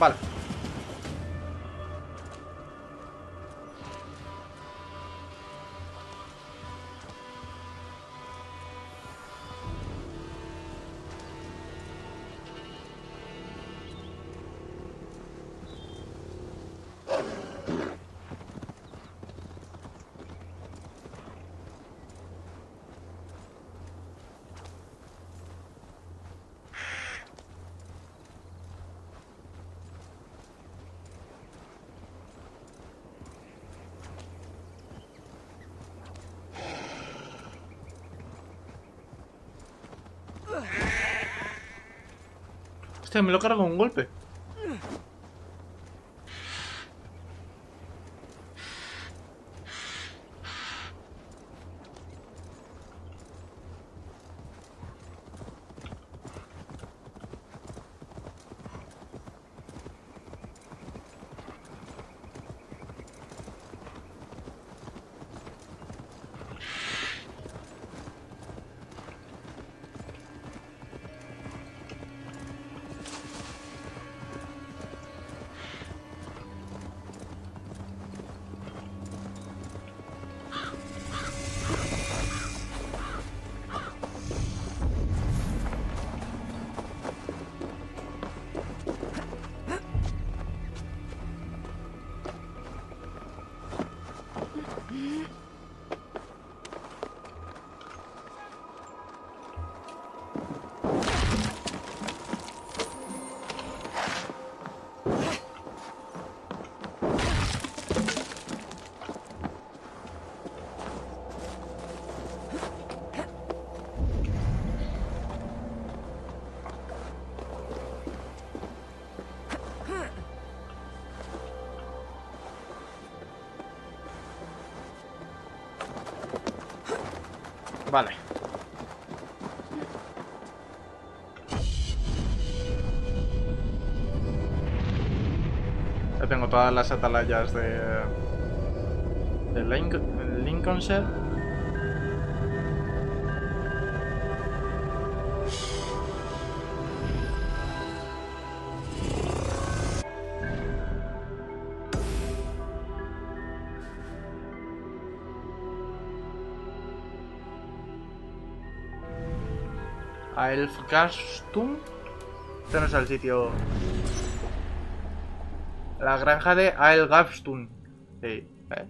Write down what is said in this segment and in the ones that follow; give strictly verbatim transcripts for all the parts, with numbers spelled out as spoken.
Vale. Hostia, me lo cargo un golpe. Vale. Ya tengo todas las atalayas de, de Lincoln, Lincolnshire. A Elfgafstun. Este no es el sitio. La granja de Elfgafstun. Sí, ¿eh?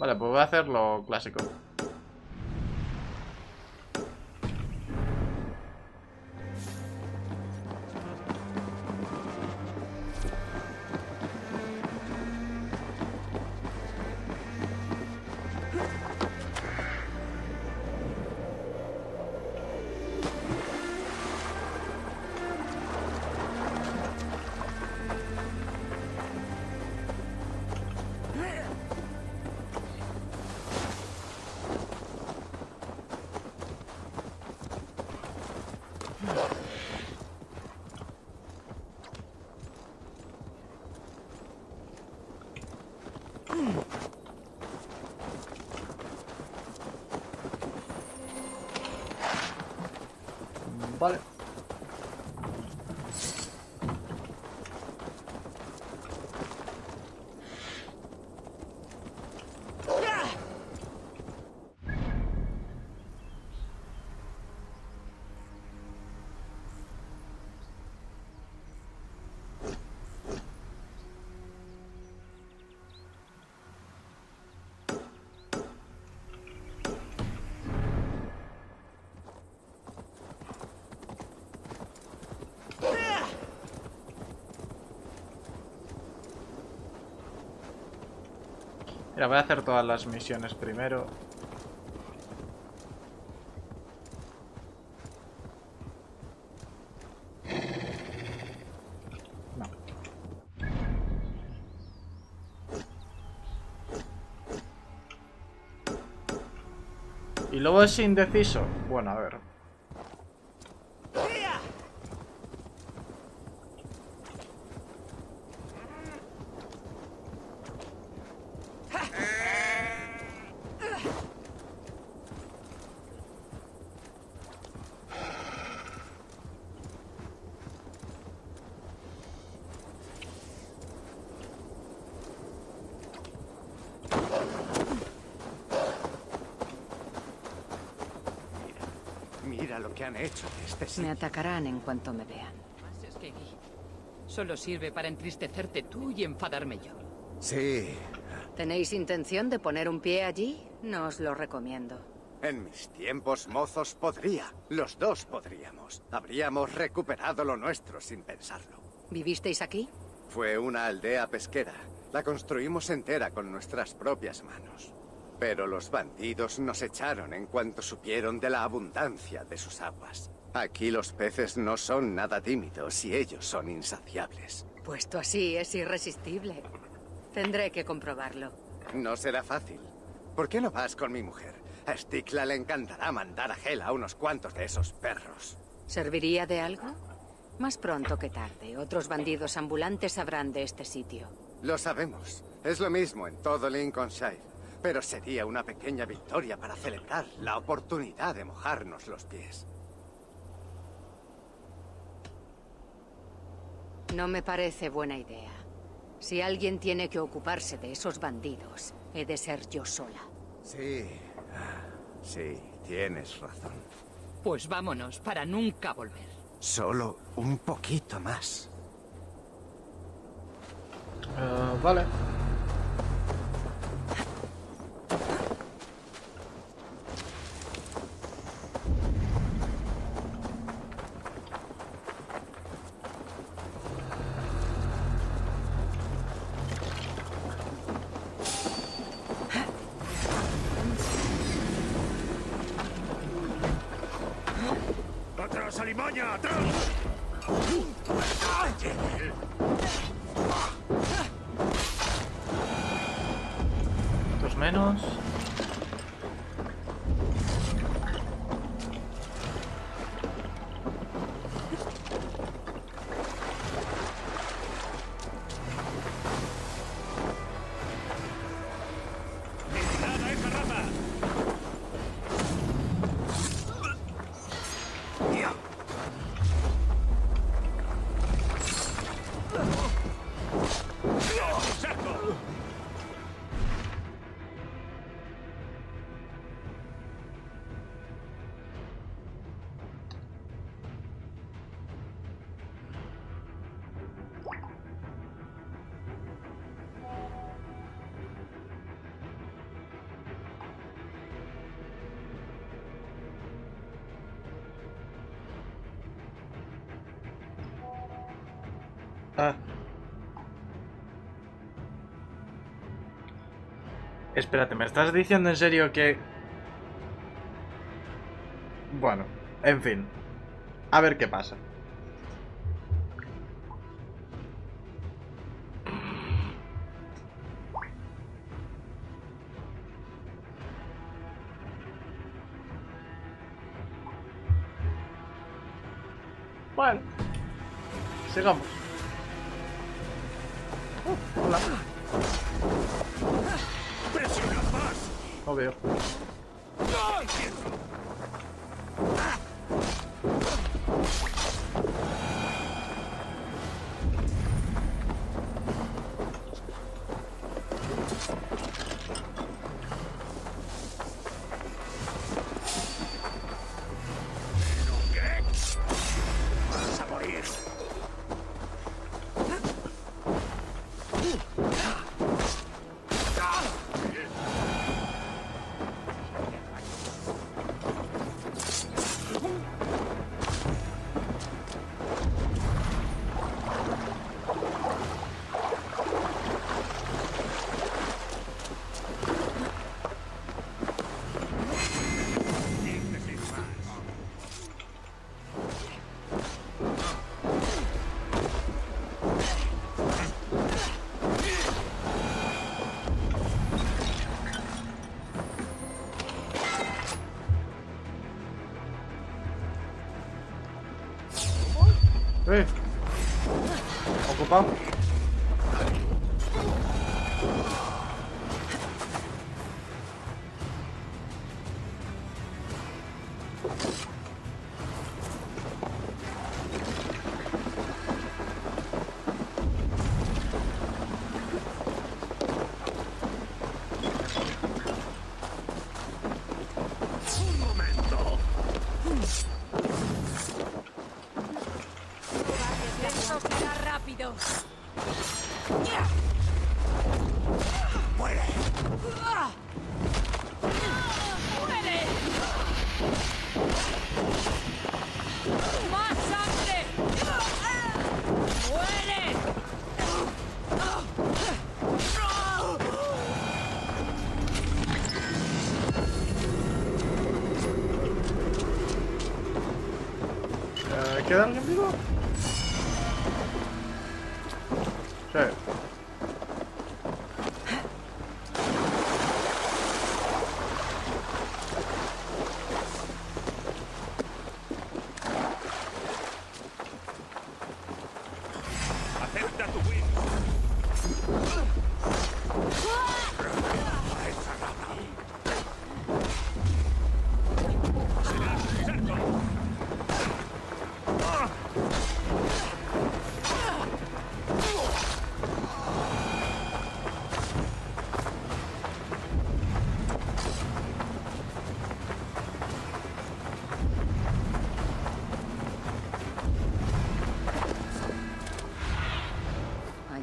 Vale, pues voy a hacer lo clásico. Vale. Mira, voy a hacer todas las misiones primero. Y luego es indeciso. Bueno, a ver. Hecho este me atacarán en cuanto me vean. Solo sirve para entristecerte tú y enfadarme yo. Sí. ¿Tenéis intención de poner un pie allí? No os lo recomiendo. En mis tiempos mozos podría. Los dos podríamos. Habríamos recuperado lo nuestro sin pensarlo. ¿Vivisteis aquí? Fue una aldea pesquera. La construimos entera con nuestras propias manos. Pero los bandidos nos echaron en cuanto supieron de la abundancia de sus aguas. Aquí los peces no son nada tímidos y ellos son insaciables. Puesto así, es irresistible. Tendré que comprobarlo. No será fácil. ¿Por qué no vas con mi mujer? A Stikla le encantará mandar a Hela unos cuantos de esos perros. ¿Serviría de algo? Más pronto que tarde, otros bandidos ambulantes sabrán de este sitio. Lo sabemos. Es lo mismo en todo Lincolnshire. Pero sería una pequeña victoria para celebrar la oportunidad de mojarnos los pies. No me parece buena idea. Si alguien tiene que ocuparse de esos bandidos, he de ser yo sola. Sí, sí, tienes razón. Pues vámonos para nunca volver. Solo un poquito más. Uh, vale. Espérate, ¿me estás diciendo en serio que...? Bueno, en fin. A ver qué pasa. Bueno. Sigamos. Uh, hola. No veo. Oui. On peut pas.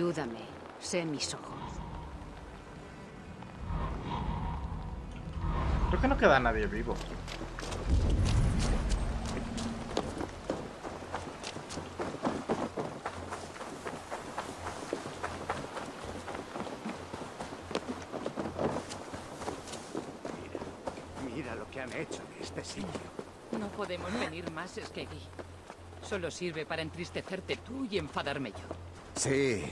Ayúdame, sé mis ojos. Creo que no queda nadie vivo. Mira, mira lo que han hecho de este sitio. No podemos venir más, Skadi. Solo sirve para entristecerte tú y enfadarme yo. Sí.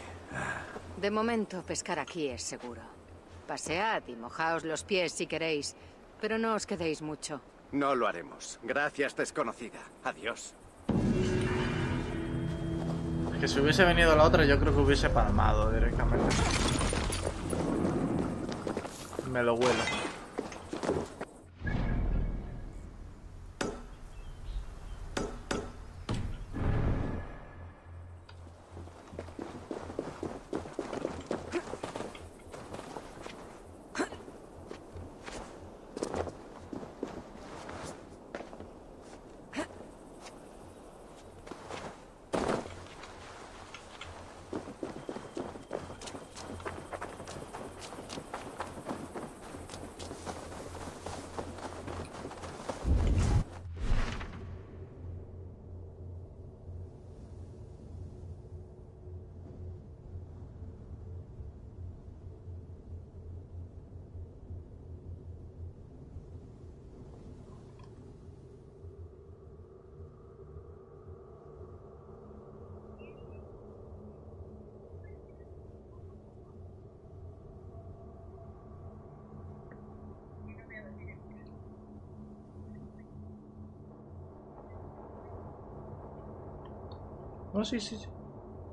De momento, pescar aquí es seguro. Pasead y mojaos los pies si queréis, pero no os quedéis mucho. No lo haremos. Gracias, desconocida. Adiós. Es que si hubiese venido la otra, yo creo que hubiese palmado directamente. Me lo huelo. No, sí, sí, sí.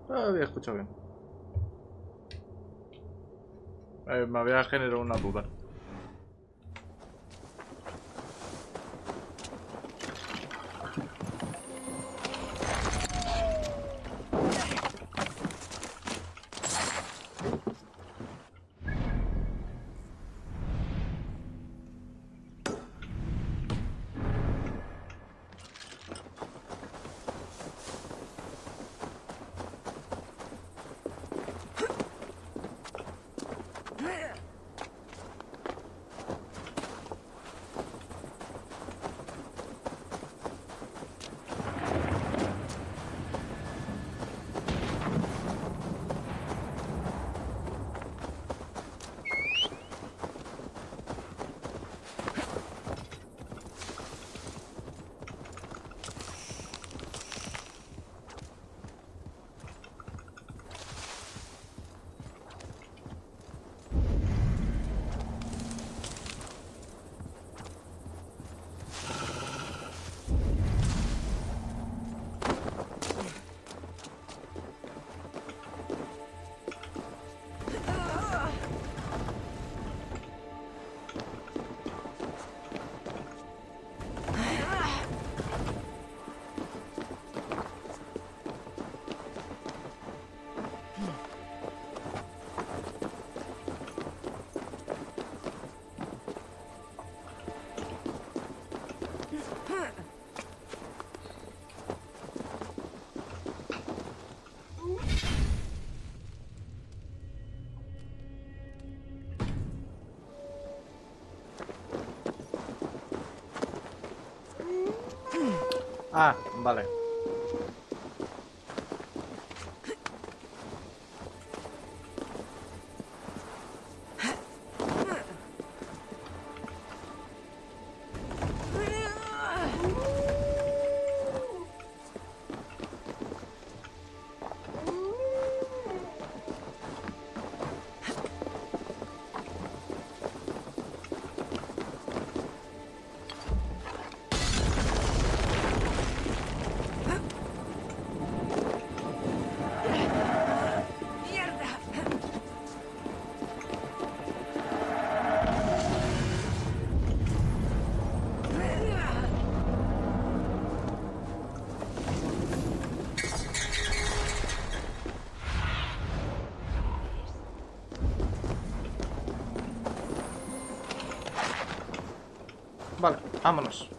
Ah, había escuchado bien. Eh, me había generado una duda. Ah, vale. Vale, vámonos.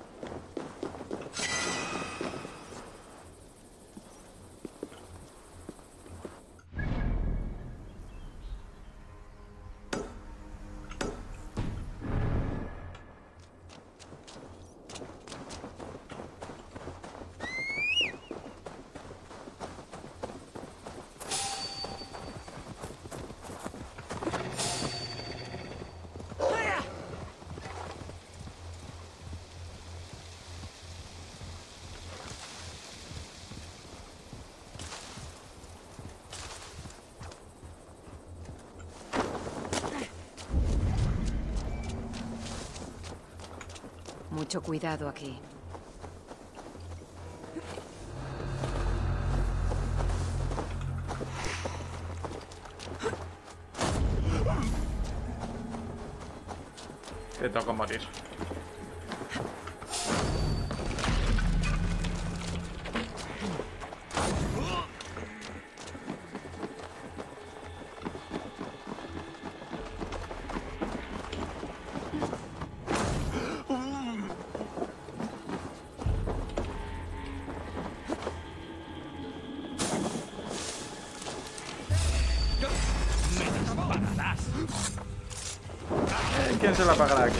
Mucho cuidado aquí. Te toca morir. ¿Quién se la pagará aquí?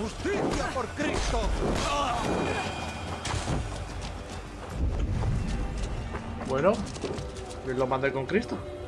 ¡Justicia por Cristo! Bueno, lo mandé con Cristo.